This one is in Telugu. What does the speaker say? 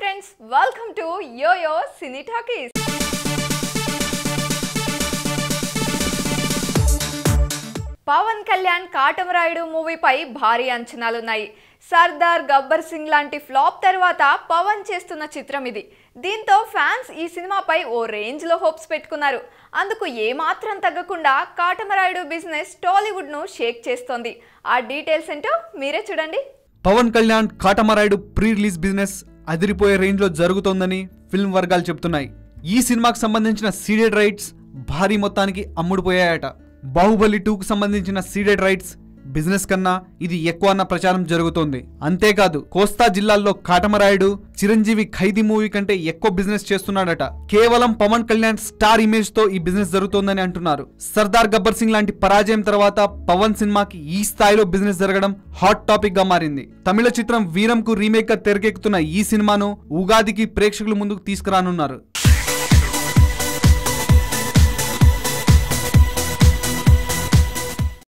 friends, welcome to YoYo Cine Talkies. Pawan Kalyan Kathamarayudu movie पै भारी అంచనాలు ఉన్నాయి. సర్దార్ గబ్బర్ సింగ్ లాంటి ఫ్లాప్ తర్వాత పవన్ చేస్తున్న చిత్రం ఇది. దీంతో ఫ్యాన్స్ ఈ సినిమాపై ఓ రేంజ్ లో హోప్స్ పెట్టుకున్నారు. అందుకు ఏ మాత్రం తగ్గకుండా కాటమరాయుడు బిజినెస్ టాలీవుడ్ ను షేక్ చేస్తోంది. ఆ డీటెయిల్స్ ఏంటో మీరే చూడండి. Pawan Kalyan Katamarayudu pre release business అదిరిపోయే రేంజ్ లో జరుగుతోందని ఫిల్మ్ వర్గాలు చెప్తున్నాయి. ఈ సినిమాకు సంబంధించిన సీడెడ్ రైట్స్ భారీ మొత్తానికి అమ్ముడుపోయాయట. బాహుబలి 2 కు సంబంధించిన సీడెడ్ రైట్స్ బిజినెస్ కన్నా ఇది ఎక్కువ అన్న ప్రచారం జరుగుతోంది. అంతేకాదు, కోస్తా జిల్లాల్లో కాటమరాయుడు చిరంజీవి ఖైదీ మూవీ కంటే ఎక్కువ బిజినెస్ చేస్తున్నాడట. కేవలం పవన్ కళ్యాణ్ స్టార్ ఇమేజ్ తో ఈ బిజినెస్ జరుగుతోందని అంటున్నారు. సర్దార్ గబ్బర్ సింగ్ లాంటి పరాజయం తర్వాత పవన్ సినిమాకి ఈ స్థాయిలో బిజినెస్ జరగడం హాట్ టాపిక్ గా మారింది. తమిళ చిత్రం వీరంకు రీమేక్ గా తెరకెక్కుతున్న ఈ సినిమాను ఉగాదికి ప్రేక్షకుల ముందుకు తీసుకురానున్నారు.